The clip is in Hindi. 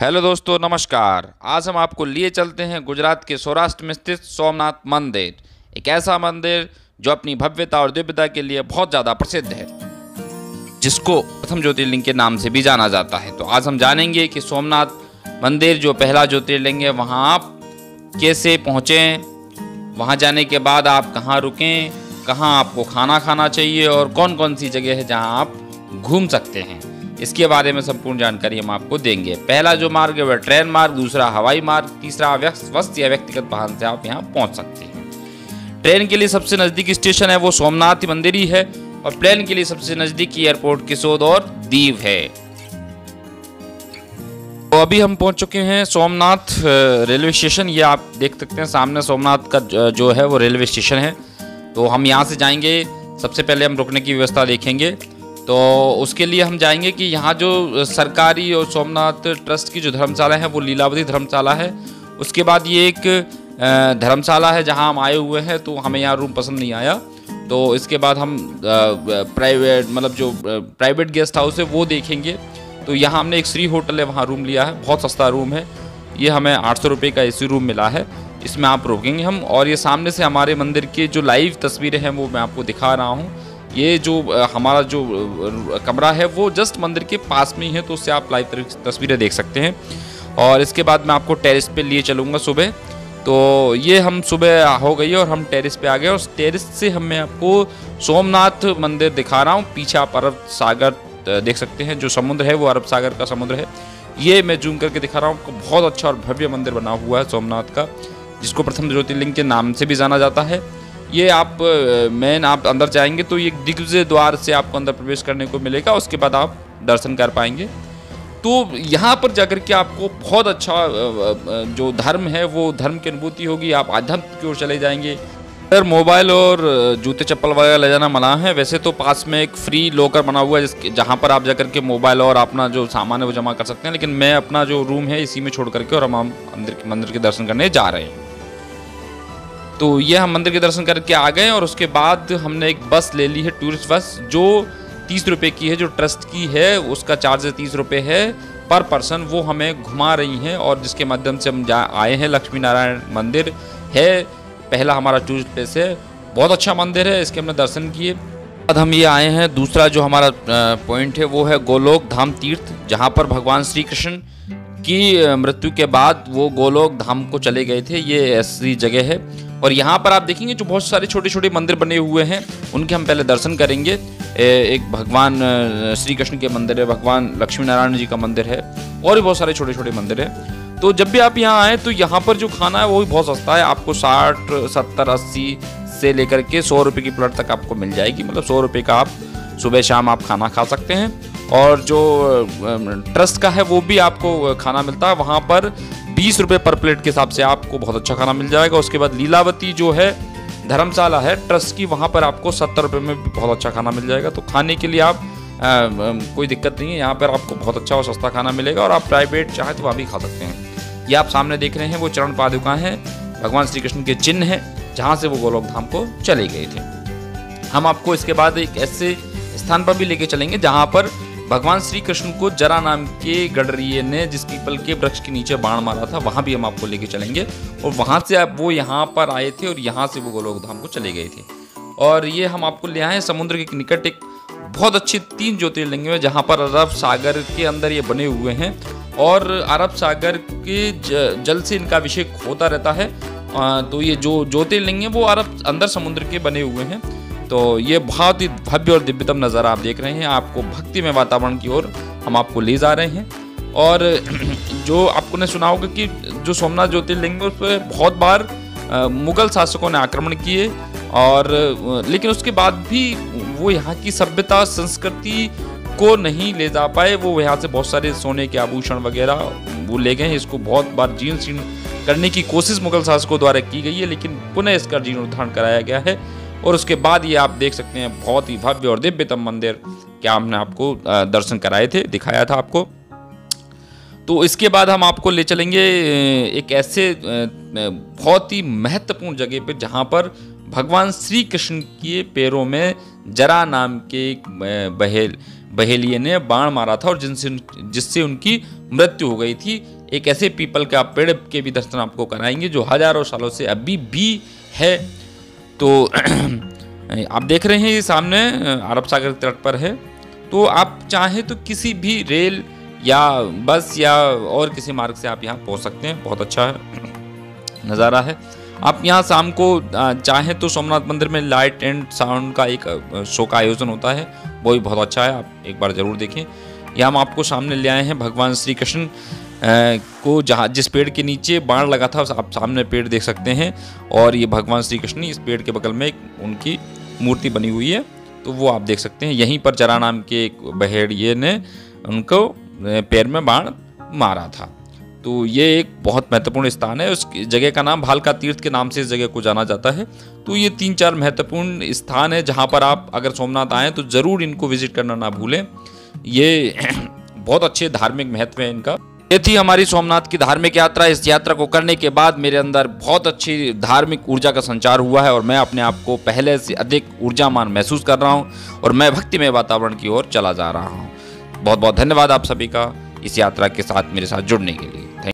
हेलो दोस्तों नमस्कार। आज हम आपको लिए चलते हैं गुजरात के सौराष्ट्र में स्थित सोमनाथ मंदिर, एक ऐसा मंदिर जो अपनी भव्यता और दिव्यता के लिए बहुत ज़्यादा प्रसिद्ध है, जिसको प्रथम ज्योतिर्लिंग के नाम से भी जाना जाता है। तो आज हम जानेंगे कि सोमनाथ मंदिर जो पहला ज्योतिर्लिंग है, वहाँ आप कैसे पहुँचें, वहाँ जाने के बाद आप कहाँ रुकें, कहाँ आपको खाना खाना चाहिए और कौन कौन सी जगह है जहाँ आप घूम सकते हैं, इसके बारे में संपूर्ण जानकारी हम आपको देंगे। पहला जो मार्ग है वह ट्रेन मार्ग, दूसरा हवाई मार्ग, तीसरा बस या व्यक्तिगत वाहन से आप यहाँ पहुँच सकते हैं। ट्रेन के लिए सबसे नज़दीकी स्टेशन है वो सोमनाथ मंदिर ही है और प्लेन के लिए सबसे नज़दीकी एयरपोर्ट किशोद और दीव है। तो अभी हम पहुँच चुके हैं सोमनाथ रेलवे स्टेशन। ये आप देख सकते हैं सामने सोमनाथ का जो है वो रेलवे स्टेशन है। तो हम यहाँ से जाएंगे, सबसे पहले हम रुकने की व्यवस्था देखेंगे। तो उसके लिए हम जाएंगे कि यहाँ जो सरकारी और सोमनाथ ट्रस्ट की जो धर्मशाला है वो लीलावती धर्मशाला है। उसके बाद ये एक धर्मशाला है जहाँ हम आए हुए हैं, तो हमें यहाँ रूम पसंद नहीं आया। तो इसके बाद हम प्राइवेट मतलब जो प्राइवेट गेस्ट हाउस है वो देखेंगे। तो यहाँ हमने एक श्री होटल है वहाँ रूम लिया है, बहुत सस्ता रूम है। ये हमें 800 रुपये का एसी रूम मिला है, इसमें आप रुकेंगे हम। और ये सामने से हमारे मंदिर के जो लाइव तस्वीरें हैं वो मैं आपको दिखा रहा हूँ। ये जो हमारा जो कमरा है वो जस्ट मंदिर के पास में ही है, तो उससे आप लाइव तस्वीरें देख सकते हैं। और इसके बाद मैं आपको टेरेस पे लिए चलूँगा सुबह। तो ये हम सुबह हो गई और हम टेरेस पे आ गए और टेरेस से हम मैं आपको सोमनाथ मंदिर दिखा रहा हूँ। पीछे आप अरब सागर देख सकते हैं, जो समुद्र है वो अरब सागर का समुद्र है। ये मैं जूम करके दिखा रहा हूँ आपको। बहुत अच्छा और भव्य मंदिर बना हुआ है सोमनाथ का, जिसको प्रथम ज्योतिर्लिंग के नाम से भी जाना जाता है। ये आप मेन आप अंदर जाएंगे तो ये दिग्विजय द्वार से आपको अंदर प्रवेश करने को मिलेगा, उसके बाद आप दर्शन कर पाएंगे। तो यहाँ पर जाकर के आपको बहुत अच्छा जो धर्म है वो धर्म की अनुभूति होगी, आप आध्यात्म की ओर चले जाएंगे। अगर मोबाइल और जूते चप्पल वगैरह ले जाना मना है। वैसे तो पास में एक फ्री लॉकर बना हुआ है जहाँ पर आप जाकर के मोबाइल और अपना जो सामान है वो जमा कर सकते हैं, लेकिन मैं अपना जो रूम है इसी में छोड़ करके और हम मंदिर के दर्शन करने जा रहे हैं। तो ये हम मंदिर के दर्शन करके आ गए और उसके बाद हमने एक बस ले ली है, टूरिस्ट बस, जो 30 रुपये की है, जो ट्रस्ट की है। उसका चार्ज 30 रुपये है पर पर्सन। वो हमें घुमा रही हैं और जिसके माध्यम से हम आए हैं। लक्ष्मी नारायण मंदिर है पहला हमारा टूरिस्ट प्लेस है, बहुत अच्छा मंदिर है, इसके हमने दर्शन किए। बाद हम ये आए हैं, दूसरा जो हमारा पॉइंट है वो है गोलोक धाम तीर्थ, जहाँ पर भगवान श्री कृष्ण की मृत्यु के बाद वो गोलोक धाम को चले गए थे। ये ऐसी जगह है और यहाँ पर आप देखेंगे जो बहुत सारे छोटे छोटे मंदिर बने हुए हैं, उनके हम पहले दर्शन करेंगे। एक भगवान श्री कृष्ण के मंदिर है, भगवान लक्ष्मी नारायण जी का मंदिर है और भी बहुत सारे छोटे छोटे मंदिर हैं। तो जब भी आप यहाँ आएँ तो यहाँ पर जो खाना है वो भी बहुत सस्ता है। आपको 60, 70, 80 से लेकर के 100 रुपये की प्लेट तक आपको मिल जाएगी। मतलब 100 रुपये का आप सुबह शाम आप खाना खा सकते हैं। और जो ट्रस्ट का है वो भी आपको खाना मिलता है, वहाँ पर 20 रुपये पर प्लेट के हिसाब से आपको बहुत अच्छा खाना मिल जाएगा। उसके बाद लीलावती जो है धर्मशाला है ट्रस्ट की, वहाँ पर आपको 70 रुपये में भी बहुत अच्छा खाना मिल जाएगा। तो खाने के लिए आप कोई दिक्कत नहीं है, यहाँ पर आपको बहुत अच्छा और सस्ता खाना मिलेगा और आप प्राइवेट चाहे तो वहाँ भी खा सकते हैं। ये आप सामने देख रहे हैं वो चरण पादुका है, भगवान श्री कृष्ण के चिन्ह हैं, जहाँ से वो गोलोक धाम को चले गए थे। हम आपको इसके बाद एक ऐसे स्थान पर भी लेके चलेंगे जहाँ पर भगवान श्री कृष्ण को जरा नाम के गडरिये ने जिस पीपल के वृक्ष के नीचे बाण मारा था, वहाँ भी हम आपको लेके चलेंगे। और वहाँ से आप वो यहाँ पर आए थे और यहाँ से वो गोलोक धाम को चले गए थे। और ये हम आपको ले आए हैं समुद्र के निकट एक बहुत अच्छे 3 ज्योतिर्लिंग में, जहाँ पर अरब सागर के अंदर ये बने हुए हैं और अरब सागर के जल से इनका अभिषेक होता रहता है। तो ये जो ज्योतिर्लिंग है वो अरब अंदर समुद्र के बने हुए हैं। तो ये बहुत ही भव्य और दिव्यतम नज़ारा आप देख रहे हैं। आपको भक्ति में वातावरण की ओर हम आपको ले जा रहे हैं। और जो आपको ने सुना होगा कि जो सोमनाथ ज्योतिर्लिंग उस पर बहुत बार मुगल शासकों ने आक्रमण किए और लेकिन उसके बाद भी वो यहाँ की सभ्यता संस्कृति को नहीं ले जा पाए। वो यहाँ से बहुत सारे सोने के आभूषण वगैरह वो ले गए। इसको बहुत बार जीर्ण करने की कोशिश मुगल शासकों द्वारा की गई है, लेकिन पुनः इसका जीर्णोद्धारण कराया गया है। और उसके बाद ये आप देख सकते हैं बहुत ही भव्य और दिव्यतम मंदिर क्या हमने आपको दर्शन कराए थे, दिखाया था आपको। तो इसके बाद हम आपको ले चलेंगे एक ऐसे बहुत ही महत्वपूर्ण जगह पे जहाँ पर भगवान श्री कृष्ण के पैरों में जरा नाम के एक बहेलिये ने बाण मारा था और जिससे उनकी मृत्यु हो गई थी। एक ऐसे पीपल का पेड़ के भी दर्शन आपको कराएंगे जो हजारों सालों से अभी भी है। तो आप देख रहे हैं ये सामने अरब सागर के तट पर है। तो आप चाहें तो किसी भी रेल या बस या और किसी मार्ग से आप यहाँ पहुँच सकते हैं। बहुत अच्छा है, नज़ारा है। आप यहाँ शाम को चाहें तो सोमनाथ मंदिर में लाइट एंड साउंड का एक शो का आयोजन होता है, वो भी बहुत अच्छा है, आप एक बार ज़रूर देखें। यह हम आपको सामने ले आए हैं भगवान श्री कृष्ण को, जहाँ जिस पेड़ के नीचे बाण लगा था आप सामने पेड़ देख सकते हैं, और ये भगवान श्री कृष्ण इस पेड़ के बगल में एक उनकी मूर्ति बनी हुई है, तो वो आप देख सकते हैं। यहीं पर जरा नाम के एक बहेड़िए ने उनको पैर में बाण मारा था। तो ये एक बहुत महत्वपूर्ण स्थान है, उस जगह का नाम भालका तीर्थ के नाम से इस जगह को जाना जाता है। तो ये 3-4 महत्वपूर्ण स्थान है जहाँ पर आप अगर सोमनाथ आएँ तो ज़रूर इनको विजिट करना ना भूलें। ये बहुत अच्छे धार्मिक महत्व है इनका। ये थी हमारी सोमनाथ की धार्मिक यात्रा। इस यात्रा को करने के बाद मेरे अंदर बहुत अच्छी धार्मिक ऊर्जा का संचार हुआ है और मैं अपने आप को पहले से अधिक ऊर्जावान महसूस कर रहा हूँ और मैं भक्तिमय वातावरण की ओर चला जा रहा हूँ। बहुत बहुत धन्यवाद आप सभी का इस यात्रा के साथ मेरे साथ जुड़ने के लिए।